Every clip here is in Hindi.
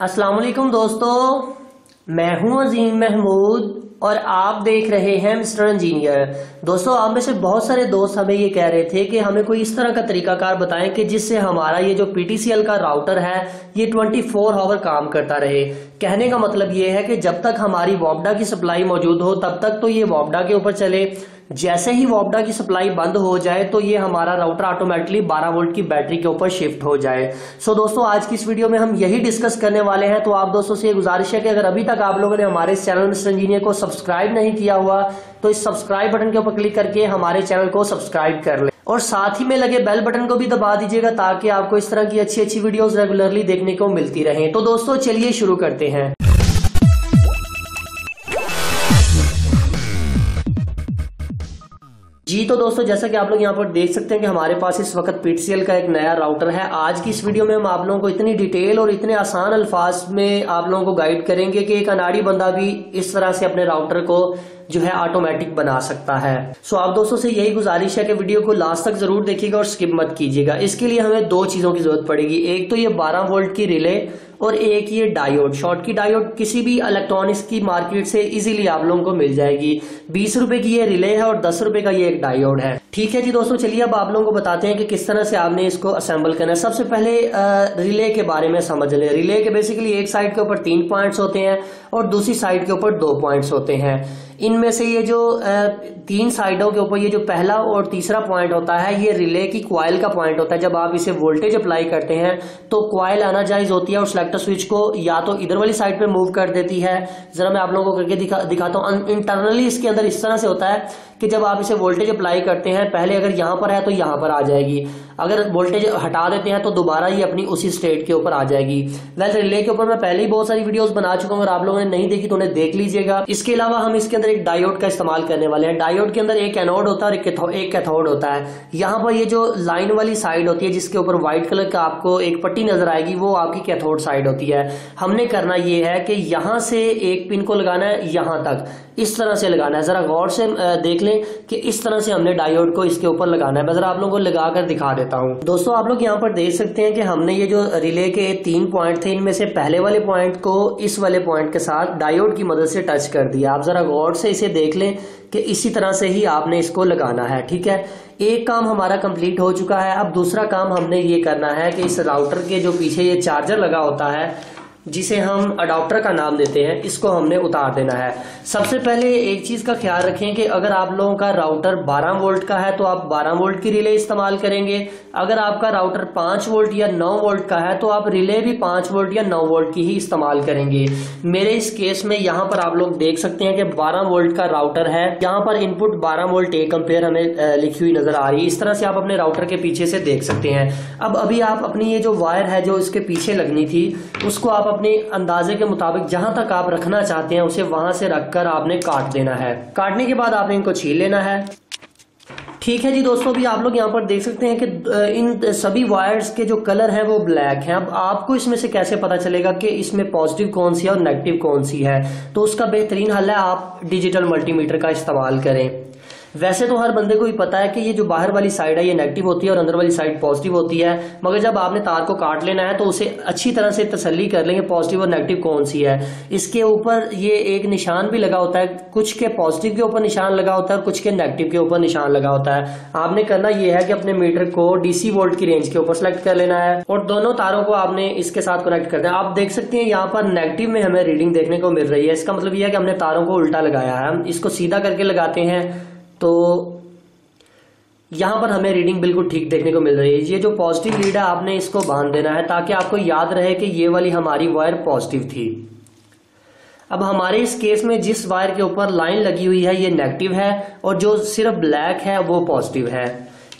अस्सलामुअलैकुम दोस्तों, मैं हूं अजीम महमूद और आप देख रहे हैं मिस्टर इंजीनियर। दोस्तों, आप में से बहुत सारे दोस्त हमें ये कह रहे थे कि हमें कोई इस तरह का तरीकाकार बताएं कि जिससे हमारा ये जो पीटीसीएल का राउटर है ये 24 आवर काम करता रहे। कहने का मतलब ये है कि जब तक हमारी वॉबडा की सप्लाई मौजूद हो तब तक तो ये वॉबडा के ऊपर चले, जैसे ही वॉबडा की सप्लाई बंद हो जाए तो ये हमारा राउटर ऑटोमेटिकली 12 वोल्ट की बैटरी के ऊपर शिफ्ट हो जाए। सो दोस्तों, आज की इस वीडियो में हम यही डिस्कस करने वाले हैं। तो आप दोस्तों से ये गुजारिश है कि अगर अभी तक आप लोगों ने हमारे चैनल मिस्टर इंजीनियर को सब्सक्राइब नहीं किया हुआ तो इस सब्सक्राइब बटन के ऊपर क्लिक करके हमारे चैनल को सब्सक्राइब कर लें और साथ ही में लगे बेल बटन को भी दबा दीजिएगा ताकि आपको इस तरह की अच्छी अच्छी वीडियोस रेगुलरली देखने को मिलती रहें। तो दोस्तों चलिए शुरू करते हैं। जी तो दोस्तों, जैसा कि आप लोग यहाँ पर देख सकते हैं कि हमारे पास इस वक्त पीटीसीएल का एक नया राउटर है। आज की इस वीडियो में हम आप लोगों को इतनी डिटेल और इतने आसान अल्फाज में आप लोगों को गाइड करेंगे कि एक अनाड़ी बंदा भी इस तरह से अपने राउटर को जो है ऑटोमेटिक बना सकता है। सो आप दोस्तों से यही गुजारिश है कि वीडियो को लास्ट तक जरूर देखिएगा और स्किप मत कीजिएगा। इसके लिए हमें दो चीजों की जरूरत पड़ेगी, एक तो ये 12 वोल्ट की रिले और एक ये डायोड। शॉर्ट की डायोड किसी भी इलेक्ट्रॉनिक्स की मार्केट से इजीली आप लोगों को मिल जाएगी। 20 रुपए की ये रिले है और 10 रुपए का ये एक डायोड है। ठीक है जी दोस्तों, चलिए अब आप लोगों को बताते हैं कि किस तरह से आपने इसको असेंबल करना है। सबसे पहले रिले के बारे में समझ लें। रिले के बेसिकली एक साइड के ऊपर 3 पॉइंट्स होते हैं और दूसरी साइड के ऊपर 2 पॉइंट्स होते हैं। इनमें से ये जो 3 साइडों के ऊपर ये जो पहला और तीसरा पॉइंट होता है ये रिले की कॉइल का पॉइंट होता है। जब आप इसे वोल्टेज अप्लाई करते हैं तो कॉइल एनर्जाइज होती है और सिलेक्टर स्विच को या तो इधर वाली साइड पे मूव कर देती है। जरा मैं आप लोगों को करके दिखाता हूँ। इंटरनली इसके अंदर इस तरह से होता है कि जब आप इसे वोल्टेज अप्लाई करते हैं, पहले अगर यहाँ पर है तो यहाँ पर आ जाएगी, अगर वोल्टेज हटा देते हैं तो दोबारा ये अपनी उसी स्टेट के ऊपर आ जाएगी। वैल रिले के ऊपर मैं पहले ही बहुत सारी वीडियोस बना चुका हूँ, अगर आप लोगों ने नहीं देखी तो उन्हें देख लीजिएगा। इसके अलावा हम इसके अंदर एक डायोड का इस्तेमाल करने वाले हैं। डायोड के अंदर एक एनोड होता है और एक कैथोड होता है। यहाँ पर ये जो लाइन वाली साइड होती है जिसके ऊपर व्हाइट कलर का आपको एक पट्टी नजर आएगी वो आपकी कैथोड साइड होती है। हमने करना ये है कि यहाँ से एक पिन को लगाना है, यहाँ तक इस तरह से लगाना है। जरा गौर से देख लें कि इस तरह से हमने डायोड को इसके ऊपर लगाना है। मैं जरा आप लोगों को लगाकर दिखा देता हूँ। दोस्तों, आप लोग यहाँ पर देख सकते हैं कि हमने ये जो रिले के 3 पॉइंट थे इनमें से पहले वाले पॉइंट को इस वाले पॉइंट के साथ डायोड की मदद से टच कर दिया। आप जरा गौर से इसे देख लें कि इसी तरह से ही आपने इसको लगाना है। ठीक है, एक काम हमारा कंप्लीट हो चुका है। अब दूसरा काम हमने ये करना है कि इस राउटर के जो पीछे ये चार्जर लगा होता है जिसे हम अडाप्टर का नाम देते हैं, इसको हमने उतार देना है। सबसे पहले एक चीज का ख्याल रखें कि अगर आप लोगों का राउटर 12 वोल्ट का है तो आप 12 वोल्ट की रिले इस्तेमाल करेंगे। अगर आपका राउटर 5 वोल्ट या 9 वोल्ट का है तो आप रिले भी 5 वोल्ट या 9 वोल्ट की ही इस्तेमाल करेंगे। मेरे इस केस में यहाँ पर आप लोग देख सकते हैं कि 12 वोल्ट का राउटर है, यहाँ पर इनपुट 12 वोल्ट 1 एम्पीयर हमें लिखी हुई नजर आ रही है। इस तरह से आप अपने राउटर के पीछे से देख सकते हैं। अब अभी आप अपनी ये जो वायर है जो इसके पीछे लगनी थी उसको आप अपने अंदाजे के मुताबिक जहां तक आप रखना चाहते हैं उसे वहां से रखकर आपने काट देना है। काटने के बाद आपने इनको छील लेना है। ठीक है जी दोस्तों, अभी आप लोग यहाँ पर देख सकते हैं कि इन सभी वायर्स के जो कलर हैं वो ब्लैक हैं। अब आपको इसमें से कैसे पता चलेगा कि इसमें पॉजिटिव कौन सी है और नेगेटिव कौन सी है, तो उसका बेहतरीन हल है आप डिजिटल मल्टीमीटर का इस्तेमाल करें। वैसे तो हर बंदे को ही पता है कि ये जो बाहर वाली साइड है ये नेगेटिव होती है और अंदर वाली साइड पॉजिटिव होती है, मगर जब आपने तार को काट लेना है तो उसे अच्छी तरह से तसल्ली कर लेंगे पॉजिटिव और नेगेटिव कौन सी है। इसके ऊपर ये एक निशान भी लगा होता है, कुछ के पॉजिटिव के ऊपर निशान लगा होता है और कुछ के नेगेटिव के ऊपर निशान लगा होता है। आपने करना यह है कि अपने मीटर को डीसी वोल्ट की रेंज के ऊपर सेलेक्ट कर लेना है और दोनों तारों को आपने इसके साथ कनेक्ट कर देना। आप देख सकते हैं यहाँ पर नेगेटिव में हमें रीडिंग देखने को मिल रही है। इसका मतलब यह है कि हमने तारों को उल्टा लगाया है। हम इसको सीधा करके लगाते हैं तो यहाँ पर हमें रीडिंग बिल्कुल ठीक देखने को मिल रही है। ये जो पॉजिटिव लीड है आपने इसको बांध देना है ताकि आपको याद रहे कि ये वाली हमारी वायर पॉजिटिव थी। अब हमारे इस केस में जिस वायर के ऊपर लाइन लगी हुई है ये नेगेटिव है और जो सिर्फ ब्लैक है वो पॉजिटिव है।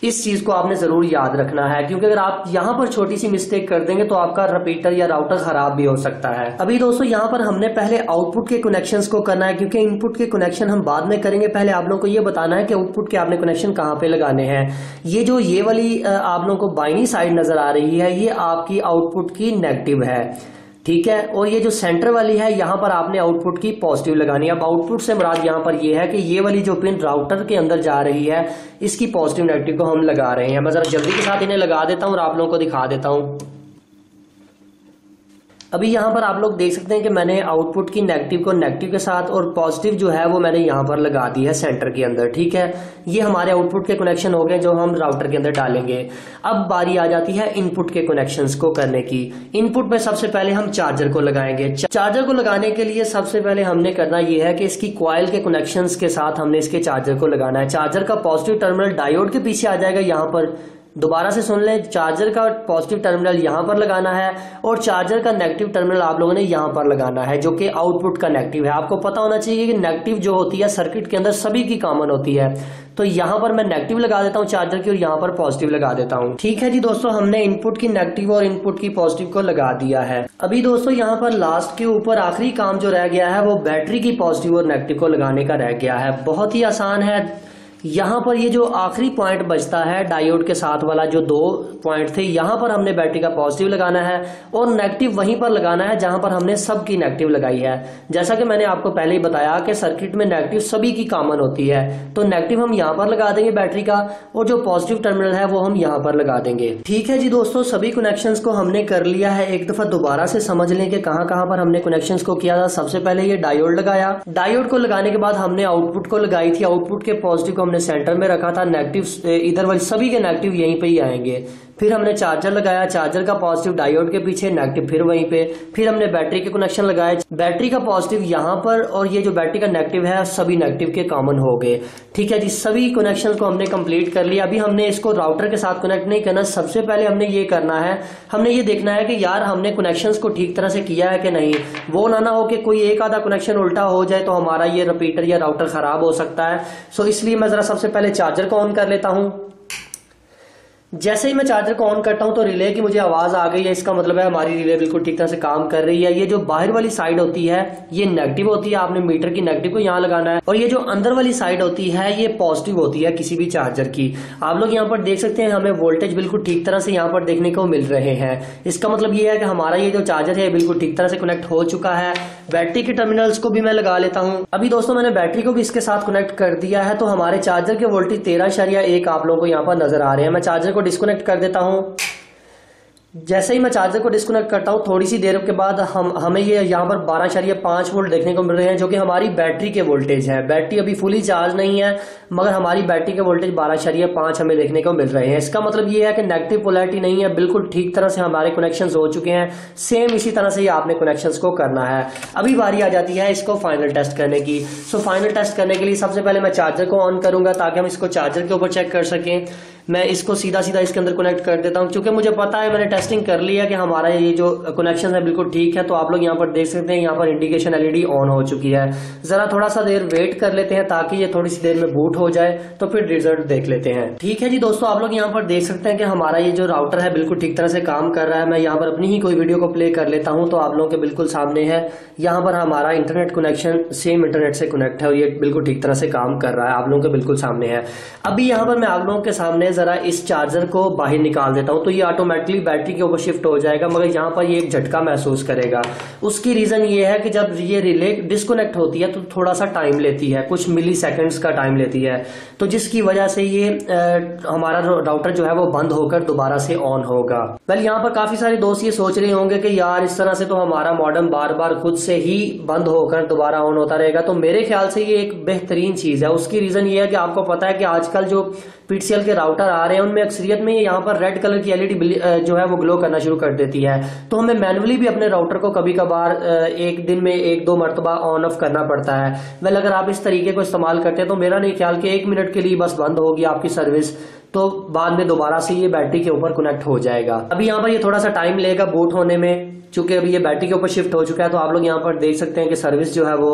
इस चीज को आपने जरूर याद रखना है क्योंकि अगर आप यहाँ पर छोटी सी मिस्टेक कर देंगे तो आपका रिपीटर या राउटर खराब भी हो सकता है। अभी दोस्तों यहाँ पर हमने पहले आउटपुट के कनेक्शंस को करना है क्योंकि इनपुट के कनेक्शन हम बाद में करेंगे। पहले आप लोगों को ये बताना है कि आउटपुट के आपने कनेक्शन कहाँ पे लगाने हैं। ये जो ये वाली आप लोगों को बाइनी साइड नजर आ रही है ये आपकी आउटपुट की नेगेटिव है। ठीक है, और ये जो सेंटर वाली है यहाँ पर आपने आउटपुट की पॉजिटिव लगानी है। अब आउटपुट से मुराद यहाँ पर ये है कि ये वाली जो पिन राउटर के अंदर जा रही है इसकी पॉजिटिव नेगेटिव को हम लगा रहे हैं। मैं जरा जल्दी के साथ इन्हें लगा देता हूँ और आप लोगों को दिखा देता हूँ। अभी यहाँ पर आप लोग देख सकते हैं कि मैंने आउटपुट की नेगेटिव को नेगेटिव के साथ और पॉजिटिव जो है वो मैंने यहाँ पर लगा दी है सेंटर के अंदर। ठीक है, ये हमारे आउटपुट के कनेक्शन हो गए जो हम राउटर के अंदर डालेंगे। अब बारी आ जाती है इनपुट के कनेक्शंस को करने की। इनपुट में सबसे पहले हम चार्जर को लगाएंगे। चार्जर को लगाने के लिए सबसे पहले हमने करना यह है कि इसकी कॉइल के कनेक्शंस के साथ हमने इसके चार्जर को लगाना है। चार्जर का पॉजिटिव टर्मिनल डायोड के पीछे आ जाएगा। यहाँ पर दोबारा से सुन लें, चार्जर का पॉजिटिव टर्मिनल यहाँ पर लगाना है और चार्जर का नेगेटिव टर्मिनल आप लोगों ने यहाँ पर लगाना है जो कि आउटपुट का नेगेटिव है। आपको पता होना चाहिए कि नेगेटिव जो होती है सर्किट के अंदर सभी की कॉमन होती है। तो यहाँ पर मैं नेगेटिव लगा देता हूँ चार्जर की और यहाँ पर पॉजिटिव लगा देता हूँ। ठीक है जी दोस्तों, हमने इनपुट की नेगेटिव और इनपुट की पॉजिटिव को लगा दिया है। अभी दोस्तों यहाँ पर लास्ट के ऊपर आखिरी काम जो रह गया है वो बैटरी की पॉजिटिव और नेगेटिव को लगाने का रह गया है। बहुत ही आसान है। यहाँ पर ये जो आखिरी पॉइंट बचता है डायोड के साथ वाला जो दो पॉइंट थे, यहाँ पर हमने बैटरी का पॉजिटिव लगाना है और नेगेटिव वहीं पर लगाना है जहाँ पर हमने सब की नेगेटिव लगाई है। जैसा कि मैंने आपको पहले ही बताया कि सर्किट में नेगेटिव सभी की कॉमन होती है, तो नेगेटिव हम यहाँ पर लगा देंगे बैटरी का और जो पॉजिटिव टर्मिनल है वो हम यहाँ पर लगा देंगे। ठीक है जी दोस्तों, सभी कनेक्शन को हमने कर लिया है। एक दफा दोबारा से समझ लें कि कहाँ पर हमने कनेक्शन को किया था। सबसे पहले ये डायोड लगाया, डायोड को लगाने के बाद हमने आउटपुट को लगाई थी। आउटपुट के पॉजिटिव हमने सेंटर में रखा था, नेगेटिव इधर वाले सभी के नेगेटिव यहीं पे ही आएंगे। फिर हमने चार्जर लगाया, चार्जर का पॉजिटिव डायोड के पीछे, नेगेटिव फिर वहीं पे। फिर हमने बैटरी के कनेक्शन लगाए, बैटरी का पॉजिटिव यहाँ पर और ये जो बैटरी का नेगेटिव है सभी नेगेटिव के कॉमन हो गए। ठीक है जी, सभी कनेक्शन को हमने कंप्लीट कर लिया। अभी हमने इसको राउटर के साथ कनेक्ट नहीं करना। सबसे पहले हमने ये करना है, हमने ये देखना है कि यार हमने कनेक्शन को ठीक तरह से किया है कि नहीं। वो ना हो कि कोई एक आधा कनेक्शन उल्टा हो जाए तो हमारा ये रिपीटर या राउटर खराब हो सकता है। सो इसलिए मैं जरा सबसे पहले चार्जर को ऑन कर लेता हूँ। जैसे ही मैं चार्जर को ऑन करता हूं तो रिले की मुझे आवाज आ गई है। इसका मतलब है हमारी रिले बिल्कुल ठीक तरह से काम कर रही है। ये जो बाहर वाली साइड होती है ये नेगेटिव होती है, आपने मीटर की नेगेटिव को यहाँ लगाना है, और ये जो अंदर वाली साइड होती है ये पॉजिटिव होती है किसी भी चार्जर की। आप लोग यहाँ पर देख सकते हैं हमें वोल्टेज बिल्कुल ठीक तरह से यहाँ पर देखने को मिल रहे हैं। इसका मतलब ये है कि हमारा ये जो चार्जर है बिल्कुल ठीक तरह से कनेक्ट हो चुका है। बैटरी के टर्मिनल्स को भी मैं लगा लेता हूँ। अभी दोस्तों मैंने बैटरी को भी इसके साथ कनेक्ट कर दिया है, तो हमारे चार्जर के वोल्टेज 13.1 आप लोगों को यहाँ पर नजर आ रहे हैं। मैं चार्जर को डिस्कनेक्ट कर देता हूं। जैसे ही मैं चार्जर को डिस्कनेक्ट करता हूं थोड़ी सी देर के बाद हमें ये यहाँ पर 12.5 वोल्ट देखने को मिल रहे हैं जो कि हमारी बैटरी के वोल्टेज है। बैटरी अभी फुली चार्ज नहीं है मगर हमारी बैटरी के वोल्टेज 12.5 हमें देखने को मिल रहे हैं। इसका मतलब ये है कि नेगेटिव पोलैरिटी नहीं है, बिल्कुल ठीक तरह से हमारे कनेक्शंस हो चुके हैं। सेम इसी तरह से ही आपने कनेक्शंस को करना है। अभी बारी आ जाती है इसको फाइनल टेस्ट करने की। सो फाइनल टेस्ट करने के लिए सबसे पहले मैं चार्जर को ऑन करूंगा ताकि हम इसको चार्जर के ऊपर चेक कर सकें। मैं इसको सीधा सीधा इसके अंदर कनेक्ट कर देता हूं क्योंकि मुझे पता है मैंने टेस्टिंग कर ली है कि हमारा ये जो कनेक्शन है बिल्कुल ठीक है। तो आप लोग यहाँ पर देख सकते हैं यहाँ पर इंडिकेशन एलईडी ऑन हो चुकी है। जरा थोड़ा सा देर वेट कर लेते हैं ताकि ये थोड़ी सी देर में बूट हो जाए तो फिर रिजल्ट देख लेते हैं। ठीक है जी दोस्तों, आप लोग यहाँ पर देख सकते हैं कि हमारा ये जो राउटर है बिल्कुल ठीक तरह से काम कर रहा है। मैं यहाँ पर अपनी ही कोई वीडियो को प्ले कर लेता हूँ तो आप लोगों के बिल्कुल सामने है। यहाँ पर हमारा इंटरनेट कनेक्शन सेम इंटरनेट से कनेक्ट है और ये बिल्कुल ठीक तरह से काम कर रहा है। आप लोगों के बिल्कुल सामने है। अभी यहाँ पर मैं आप लोगों के सामने जरा इस चार्जर को बाहर निकाल देता हूँ तो ये ऑटोमेटिकली बैटरी के ऊपर शिफ्ट हो जाएगा, मगर यहाँ पर ये एक झटका महसूस करेगा। उसकी रीजन ये है कि जब ये रिले डिस्कनेक्ट होती है तो थोड़ा सा टाइम लेती है, कुछ मिली सेकेंड्स का टाइम लेती है, तो जिसकी वजह से ये हमारा राउटर जो है वो बंद होकर दोबारा से ऑन होगा। वेल यहाँ पर काफी सारे दोस्त ये सोच रहे होंगे कि यार इस तरह से तो हमारा मॉडम बार बार खुद से ही बंद होकर दोबारा ऑन होता रहेगा। तो मेरे ख्याल से ये एक बेहतरीन चीज है। उसकी रीजन ये है कि आपको पता है कि आजकल जो पीटीसीएल के राउटर आ रहे हैं उनमें अक्सरियत में यहाँ पर रेड कलर की एलईडी जो है वो ग्लो करना शुरू कर देती है। तो हमें मैनुअली भी अपने राउटर को कभी कभार एक दिन में 1-2 मरतबा ऑन ऑफ करना पड़ता है। वेल अगर आप इस तरीके को इस्तेमाल करते हैं तो मेरा नहीं ख्याल कि 1 मिनट के लिए बस बंद होगी आपकी सर्विस, तो बाद में दोबारा से ये बैटरी के ऊपर कनेक्ट हो जाएगा। अभी यहाँ पर ये थोड़ा सा टाइम लेगा बूट होने में चूंकि अभी ये बैटरी के ऊपर शिफ्ट हो चुका है। तो आप लोग यहाँ पर देख सकते हैं कि सर्विस जो है वो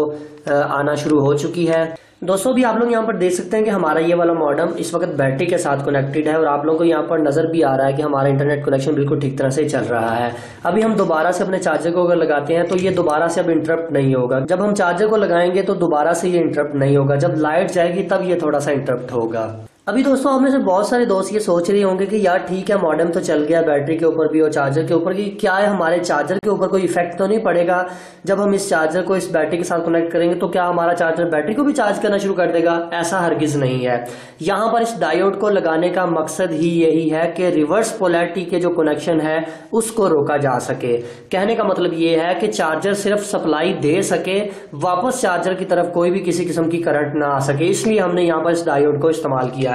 आना शुरू हो चुकी है। दोस्तों भी आप लोग यहाँ पर देख सकते हैं कि हमारा ये वाला मॉडम इस वक्त बैटरी के साथ कनेक्टेड है और आप लोगों को यहाँ पर नजर भी आ रहा है कि हमारा इंटरनेट कनेक्शन बिल्कुल ठीक तरह से चल रहा है। अभी हम दोबारा से अपने चार्जर को अगर लगाते हैं तो ये दोबारा से अब इंटरप्ट नहीं होगा। जब हम चार्जर को लगाएंगे तो दोबारा से ये इंटरप्ट नहीं होगा, जब लाइट जाएगी तब ये थोड़ा सा इंटरप्ट होगा। अभी दोस्तों आप में से बहुत सारे दोस्त ये सोच रहे होंगे कि यार ठीक है मॉडेम तो चल गया बैटरी के ऊपर भी और चार्जर के ऊपर, कि क्या है हमारे चार्जर के ऊपर कोई इफेक्ट तो नहीं पड़ेगा, जब हम इस चार्जर को इस बैटरी के साथ कनेक्ट करेंगे तो क्या हमारा चार्जर बैटरी को भी चार्ज करना शुरू कर देगा? ऐसा हरगिज नहीं है। यहाँ पर इस डायोड को लगाने का मकसद ही यही है कि रिवर्स पोलैरिटी के जो कनेक्शन है उसको रोका जा सके। कहने का मतलब ये है कि चार्जर सिर्फ सप्लाई दे सके, वापस चार्जर की तरफ कोई भी किसी किस्म की करंट ना आ सके, इसलिए हमने यहाँ पर इस डायोड को इस्तेमाल किया है।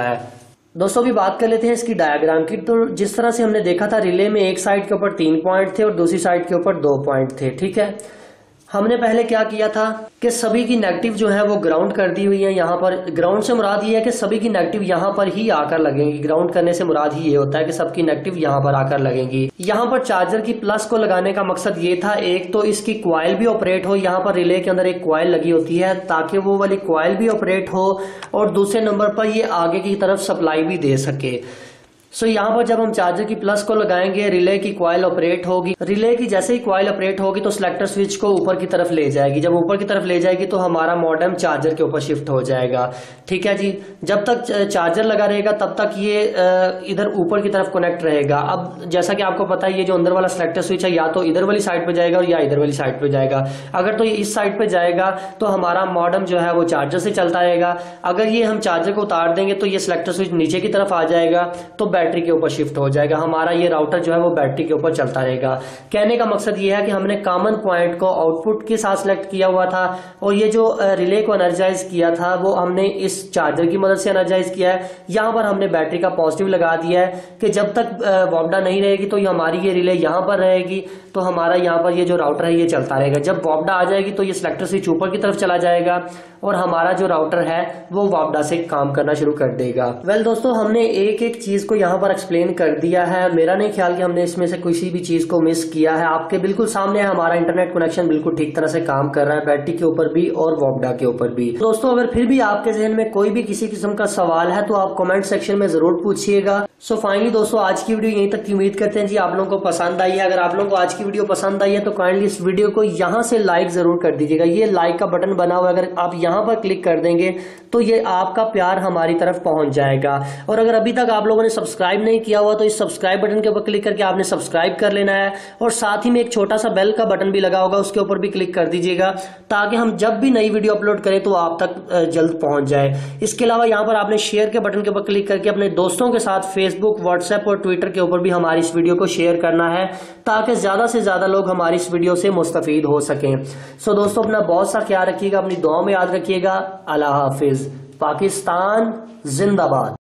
दोस्तों अभी बात कर लेते हैं इसकी डायग्राम की। तो जिस तरह से हमने देखा था रिले में एक साइड के ऊपर 3 पॉइंट थे और दूसरी साइड के ऊपर 2 पॉइंट थे, ठीक है। हमने पहले क्या किया था कि सभी की नेगेटिव जो है वो ग्राउंड कर दी हुई है। यहाँ पर ग्राउंड से मुराद ये है कि सभी की नेगेटिव यहाँ पर ही आकर लगेंगी। ग्राउंड करने से मुराद ही ये होता है कि सबकी नेगेटिव यहाँ पर आकर लगेंगी। यहाँ पर चार्जर की प्लस को लगाने का मकसद ये था, एक तो इसकी कॉइल भी ऑपरेट हो, यहाँ पर रिले के अंदर एक कॉइल लगी होती है ताकि वो वाली कॉइल भी ऑपरेट हो, और दूसरे नंबर पर ये आगे की तरफ सप्लाई भी दे सके। सो यहाँ पर जब हम चार्जर की प्लस को लगाएंगे रिले की कॉइल ऑपरेट होगी। रिले की जैसे ही कॉइल ऑपरेट होगी तो सिलेक्टर स्विच को ऊपर की तरफ ले जाएगी। जब ऊपर की तरफ ले जाएगी तो हमारा मॉडेम चार्जर के ऊपर शिफ्ट हो जाएगा, ठीक है जी। जब तक चार्जर लगा रहेगा तब तक ये इधर ऊपर की तरफ कनेक्ट रहेगा। अब जैसा कि आपको पता है ये जो अंदर वाला सिलेक्टर स्विच है या तो इधर वाली साइड पर जाएगा और या इधर वाली साइड पर जाएगा। अगर तो ये इस साइड पर जाएगा तो हमारा मॉडेम जो है वो चार्जर से चलता रहेगा। अगर ये हम चार्जर को उतार देंगे तो ये सिलेक्टर स्विच नीचे की तरफ आ जाएगा तो बैटरी के ऊपर शिफ्ट हो जाएगा। हमारा ये राउटर जो है वो बैटरी के ऊपर चलता रहेगा। कहने का मकसद ये है कि हमने कॉमन पॉइंट को आउटपुट के साथ सिलेक्ट किया हुआ था और ये जो रिले को एनर्जाइज किया था वो हमने इस चार्जर की मदद से एनर्जाइज किया है। यहाँ पर हमने बैटरी का पॉजिटिव लगा दिया है कि जब तक वॉबडा नहीं रहेगी तो हमारी ये रिले यहाँ पर रहेगी, तो हमारा यहाँ पर ये जो राउटर है ये चलता रहेगा। जब वॉबडा आ जाएगी तो ये सिलेक्टर स्विच ऊपर की तरफ चला जाएगा और हमारा जो राउटर है वो वॉबडा से काम करना शुरू कर देगा। वेल दोस्तों हमने एक एक चीज को यहाँ पर एक्सप्लेन कर दिया है। मेरा नहीं ख्याल कि हमने इसमें से किसी भी चीज को मिस किया है। आपके बिल्कुल सामने है हमारा इंटरनेट कनेक्शन बिल्कुल ठीक तरह से काम कर रहा है, बैटरी के ऊपर भी और वॉबडा के ऊपर भी। दोस्तों अगर फिर भी आपके जहन में कोई भी किसी किस्म का सवाल है तो आप कमेंट सेक्शन में जरूर पूछिएगा। सो फाइनली दोस्तों आज की वीडियो यहीं तक की उम्मीद करते हैं जी आप लोगों को पसंद आई है। अगर आप लोगों को आज की वीडियो पसंद आई है तो काइंडली इस वीडियो को यहाँ से लाइक जरूर कर दीजिएगा। ये लाइक का बटन बना हुआ है, अगर आप यहाँ पर क्लिक कर देंगे तो ये आपका प्यार हमारी तरफ पहुंच जाएगा। और अगर अभी तक आप लोगों ने सब्सक्राइब नहीं किया हुआ तो इस सब्सक्राइब बटन के ऊपर क्लिक करके आपने सब्सक्राइब कर लेना है, और साथ ही में एक छोटा सा बेल का बटन भी लगा होगा उसके ऊपर भी क्लिक कर दीजिएगा ताकि हम जब भी नई वीडियो अपलोड करें तो आप तक जल्द पहुंच जाए। इसके अलावा यहाँ पर आपने शेयर के बटन के ऊपर क्लिक करके अपने दोस्तों के साथ फेसबुक, व्हाट्सएप और ट्विटर के ऊपर भी हमारी इस वीडियो को शेयर करना है ताकि ज्यादा से ज्यादा लोग हमारी इस वीडियो से मुस्तफीद हो सकें। सो दोस्तों अपना बहुत सा ख्याल रखिएगा, अपनी दुआ में याद रखिएगा। अल्लाह हाफिज। पाकिस्तान जिंदाबाद।